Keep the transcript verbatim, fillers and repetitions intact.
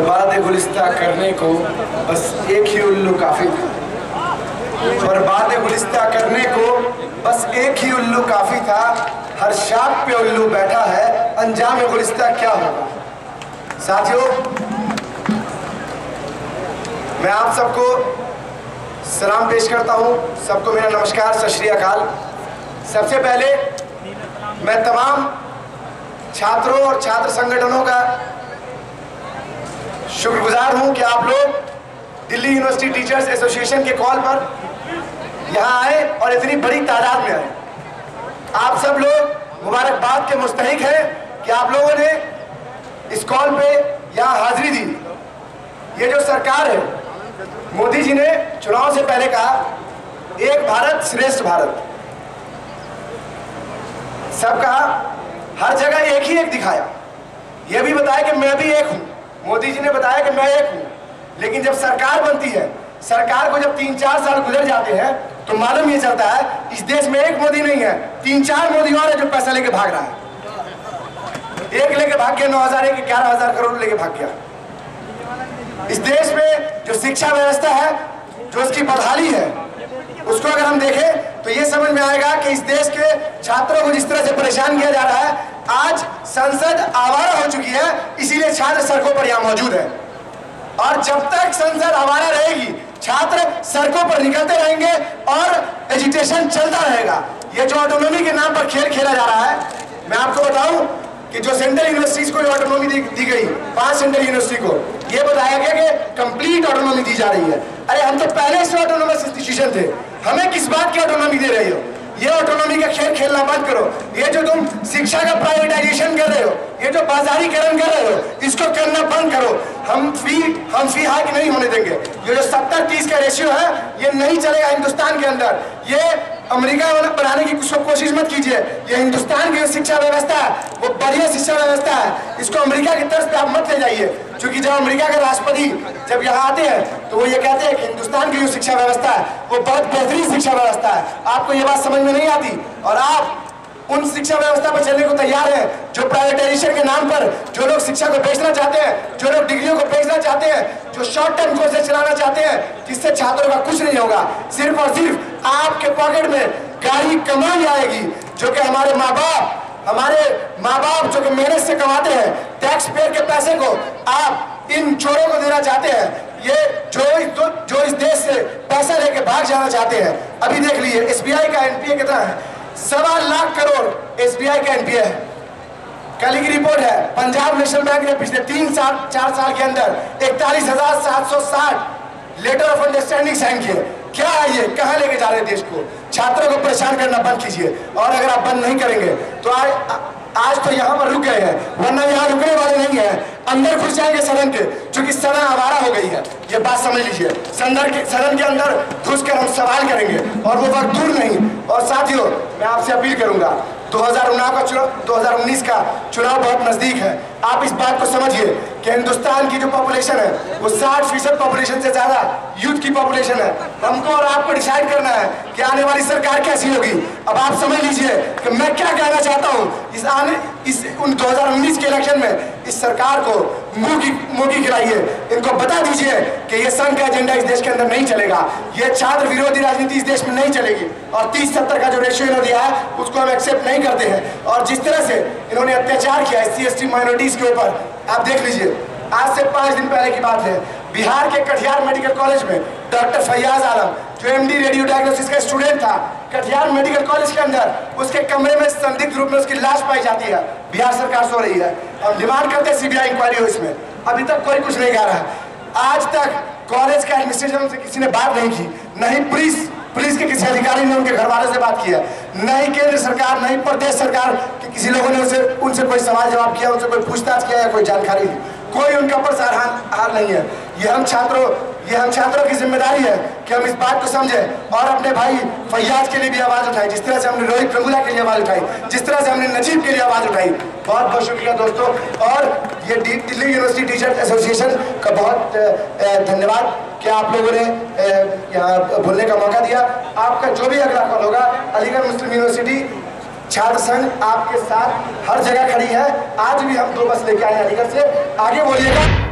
बर्बाद गुलिस्ता करने को बस एक ही उल्लू काफी था। बर्बाद गुलिस्ता करने को बस एक ही उल्लू काफी था। हर शाख पे उल्लू बैठा है, अंजाम गुलिस्ता क्या होगा। साथियों, मैं आप सबको सलाम पेश करता हूं, सबको मेरा नमस्कार, सत श्री अकाल। सबसे पहले मैं तमाम छात्रों और छात्र संगठनों का शुक्रगुजार हूं कि आप लोग दिल्ली यूनिवर्सिटी टीचर्स एसोसिएशन के कॉल पर यहाँ आए और इतनी बड़ी तादाद में आए। आप सब लोग मुबारकबाद के मुस्तहिक हैं कि आप लोगों ने इस कॉल पे यहाँ हाजिरी दी। ये जो सरकार है, मोदी जी ने चुनाव से पहले कहा एक भारत श्रेष्ठ भारत, सब कहा, हर जगह एक ही एक दिखाया। यह भी बताया कि मैं भी एक हूँ, मोदी जी ने बताया कि मैं एक हूं। लेकिन जब सरकार बनती है, सरकार को जब तीन चार साल गुजर जाते हैं तो मालूम ये चलता है इस देश में एक मोदी नहीं है, तीन चार मोदी और है जो पैसा लेके भाग रहा है। एक लेके भाग गया नौ हजार, एक ग्यारह हजार करोड़ लेके भाग गया। इस देश में जो शिक्षा व्यवस्था है, जो उसकी बदहाली है, उसको अगर हम देखें तो ये समझ में आएगा कि इस देश के छात्रों को जिस तरह से परेशान किया जा रहा है। आज संसद आवारा हो चुकी है, इसीलिए छात्र सड़कों पर यहाँ मौजूद है। और जब तक संसद आवारा रहेगी, छात्र सड़कों पर निकलते रहेंगे और एजिटेशन चलता रहेगा। ये जो ऑटोनॉमी के नाम पर खेल खेला जा रहा है, मैं आपको बताऊं कि जो सेंट्रल यूनिवर्सिटीज को ऑटोनॉमी दी, दी गई, पांच सेंट्रल यूनिवर्सिटी को ये बताया गया कि कंप्लीट ऑटोनॉमी दी जा रही है। अरे हम तो पहले से ऑटोनोमस इंस्टीट्यूशन थे, हमें किस बात की ऑटोनॉमी दे रही हो। ये ऑटोनॉमी का खेल खेलना बंद करो। ये जो तुम शिक्षा का प्राइवेटाइजेशन कर रहे हो, ये जो बाजारीकरण कर रहे हो, इसको करना बंद करो। हम फी हम फी हाइक नहीं होने देंगे। ये जो सत्तर तीस का रेशियो है, ये नहीं चलेगा हिंदुस्तान के अंदर। ये अमेरिका वाला बनाने की कुछ कोशिश मत कीजिए। ये हिंदुस्तान की शिक्षा व्यवस्था है, वो बढ़िया शिक्षा व्यवस्था है। इसको अमेरिका की तर्ज पे आप मत ले जाइए, क्योंकि जब अमेरिका के राष्ट्रपति जब यहाँ आते हैं तो वो ये कहते हैं कि हिंदुस्तान की जो शिक्षा व्यवस्था है वो बहुत बेहतरीन शिक्षा व्यवस्था है। आपको ये बात समझ में नहीं आती और आप उन शिक्षा व्यवस्था पर चलने को तैयार है जो प्राइवेटाइजेशन के नाम पर, जो लोग शिक्षा को बेचना चाहते हैं, जो लोग डिग्रियों को बेचना चाहते हैं, जो शॉर्ट टर्म कोर्सेज चलाना चाहते हैं, जिससे छात्रों का कुछ नहीं होगा। सिर्फ और सिर्फ आपके पॉकेट में गाड़ी कमाई आएगी, जो कि हमारे माँ बाप हमारे माँ बाप जो कि मेहनत से कमाते हैं, टैक्स पेयर के पैसे को आप इन चोरों को देना चाहते हैं। ये जो जो इस देश से पैसा लेके भाग जाना चाहते हैं। अभी देख लीजिए एस बी आई का एन पी ए कितना है, सवा lakh crore S B I का एन पी ए है। कल की रिपोर्ट है, पंजाब नेशनल बैंक ने पिछले तीन साल चार साल के अंदर इकतालीस हजार सात सौ साठ लेटर ऑफ अंडरस्टैंडिंग साइन किए। क्या है ये, कहाँ लेके जा रहे हैं देश को। छात्रों को परेशान करना बंद कीजिए, और अगर आप बंद नहीं करेंगे तो आ, आ, आज तो यहाँ पर रुक गए हैं, वरना यहाँ रुकने वाले नहीं है, अंदर घुस जाएंगे सदन के, क्योंकि सदन आवारा हो गई है। ये बात समझ लीजिए, सदन के सदन के अंदर घुसकर हम सवाल करेंगे और वो वक्त दूर नहीं। और साथियों, मैं आपसे अपील करूंगा, दो हजार उन्नीस का चुनाव दो हजार उन्नीस का चुनाव बहुत नजदीक है। आप इस बात को समझिए कि हिंदुस्तान की जो पॉपुलेशन है वो साठ फीसद पॉपुलेशन से ज्यादा यूथ की पॉपुलेशन है। हमको और आपको डिसाइड करना है कि आने वाली सरकार कैसी होगी। अब आप समझ लीजिए कि मैं क्या कहना चाहता हूँ। इस आने इस उन दो हजार उन्नीस के इलेक्शन में इस सरकार को मुंह की मुंह की खिलाइए। इनको बता दीजिए कि ये संघ का एजेंडा इस देश के अंदर नहीं चलेगा, ये छात्र विरोधी राजनीति इस देश में नहीं चलेगी। और तीस सत्तर का जो रेशियो इन्होंने दिया है उसको हम एक्सेप्ट नहीं करते हैं। और जिस तरह से इन्होंने अत्याचार किया S C S T minorities के ऊपर, आप देख लीजिए। आज से पाँच दिन पहले की बात है, बिहार के कटिहार मेडिकल कॉलेज में डॉक्टर फैयाज आलम, जो एम डी रेडियो डायग्नोसिस का स्टूडेंट था, कटिहार मेडिकल कॉलेज के अंदर उसके कमरे में संदिग्ध रूप में उसकी लाश पाई जाती है। बिहार सरकार सो रही है। हम डिमांड करते हैं सी बी आई इंक्वायरी हो इसमें। अभी तक कोई कुछ नहीं कह रहा है। आज तक कॉलेज का एडमिनिस्ट्रेशन से किसी ने बात नहीं की, नहीं पुलिस पुलिस के किसी अधिकारी ने उनके घर वालों से बात की है, नहीं केंद्र सरकार, नहीं प्रदेश सरकार कि किसी लोगों ने उनसे उनसे कोई सवाल जवाब किया, उनसे कोई पूछताछ किया या कोई जानकारी ली। कोई उनके ऊपर सराहना नहीं है। ये हम छात्रों ये हम छात्रों की जिम्मेदारी है कि हम इस बात को समझें और अपने भाई फैयाज के लिए भी आवाज़ उठाएं, जिस तरह से हमने रोहित गंगुला के लिए आवाज़ उठाई, जिस तरह से हमने नजीब के लिए आवाज़ उठाई। बहुत बहुत शुक्रिया दोस्तों। और ये दिल्ली यूनिवर्सिटी टीचर्स एसोसिएशन का बहुत धन्यवाद कि आप लोगों ने यहाँ बोलने का मौका दिया। आपका जो भी अगला कॉल होगा, अलीगढ़ मुस्लिम यूनिवर्सिटी छात्र संघ आपके साथ हर जगह खड़ी है। आज भी हम दो बस लेके आए अलीगढ़ से। आगे बोलिएगा।